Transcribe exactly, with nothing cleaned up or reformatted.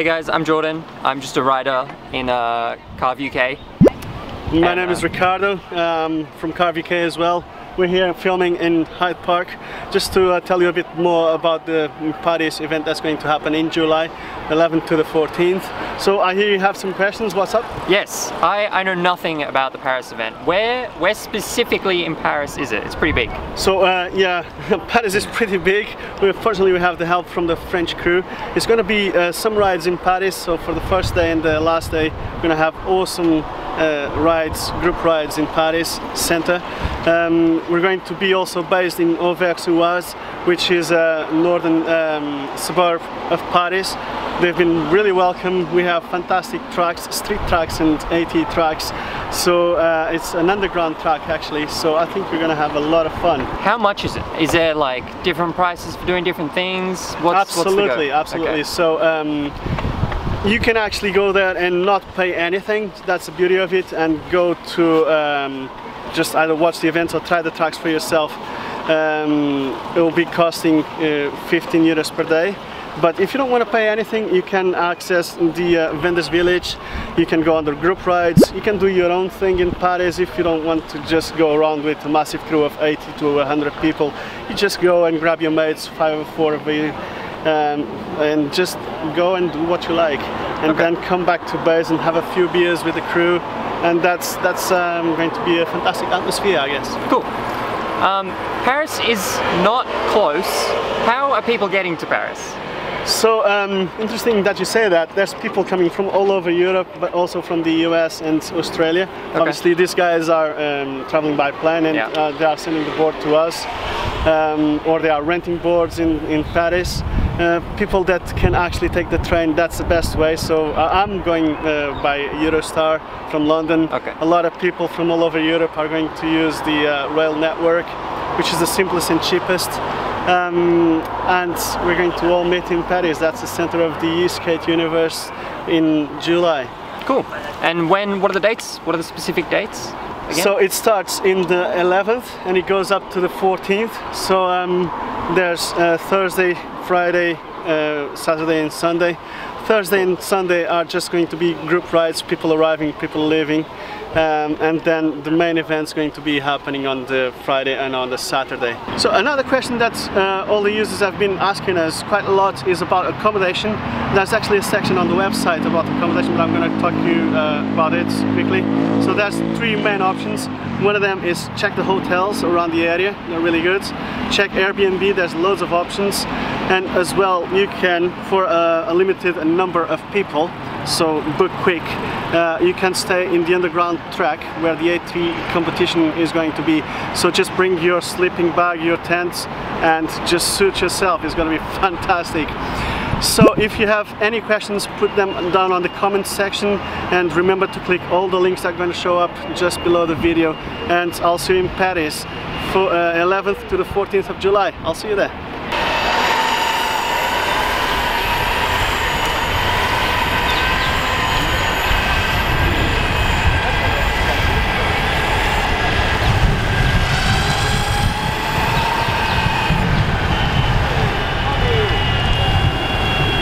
Hey guys, I'm Jordan. I'm just a rider in uh, Carve U K. My and, name uh, is Ricardo, um, from Carve U K as well. We're here filming in Hyde Park just to uh, tell you a bit more about the Paris event that's going to happen in July eleventh to the fourteenth. So I hear you have some questions. What's up? Yes, I, I know nothing about the Paris event. Where where specifically in Paris is it? It's pretty big. So uh, yeah, Paris is pretty big. We, fortunately we have the help from the French crew. It's going to be uh, some rides in Paris. So for the first day and the last day, we're going to have awesome Uh, rides, group rides in Paris center. Um, we're going to be also based in Auvers-sur-Oise, which is a northern um, suburb of Paris. They've been really welcome. We have fantastic tracks, street tracks and AT tracks. So uh, it's an underground track actually, so I think we're gonna have a lot of fun. How much is it? Is there like different prices for doing different things? What's, absolutely, what's the go? absolutely. Okay. So. Um, You can actually go there and not pay anything. That's the beauty of it, and go to um, just either watch the events or try the tracks for yourself. Um, it will be costing uh, fifteen euros per day. But if you don't want to pay anything, you can access the uh, vendors village, you can go under group rides, you can do your own thing in Paris if you don't want to just go around with a massive crew of eighty to one hundred people. You just go and grab your mates, five or four of you, Um, and just go and do what you like, and okay. then come back to base and have a few beers with the crew, and that's that's um, going to be a fantastic atmosphere, I guess. Cool. Um, Paris is not close. How are people getting to Paris? So um, interesting that you say that. There's people coming from all over Europe, but also from the U S and Australia. Okay. Obviously, these guys are um, traveling by plane, and yeah. uh, they are sending the board to us, um, or they are renting boards in in Paris. Uh, people that can actually take the train, that's the best way. So uh, I'm going uh, by Eurostar from London. Okay. A lot of people from all over Europe are going to use the uh, rail network, which is the simplest and cheapest. Um, and we're going to all meet in Paris. That's the center of the skate universe in July. Cool. And when, what are the dates? What are the specific dates? Again? So it starts in the eleventh and it goes up to the fourteenth. So um, there's uh, Thursday, Friday, uh, Saturday and Sunday. Thursday and Sunday are just going to be group rides, people arriving, people leaving. Um, and then the main event's going to be happening on the Friday and on the Saturday. So another question that uh, all the users have been asking us quite a lot is about accommodation. There's actually a section on the website about accommodation, but I'm going to talk to you uh, about it quickly. So there's three main options. One of them is check the hotels around the area, they're really good. Check Airbnb, there's loads of options. And as well, you can, for a, a limited number of people, so book quick, uh, you can stay in the underground track where the A T competition is going to be. So just bring your sleeping bag, your tent, and just suit yourself. It's going to be fantastic. So if you have any questions, put them down on the comments section, and remember to click all the links that are going to show up just below the video. And I'll see you in Paris for uh, eleventh to the fourteenth of July. I'll see you there.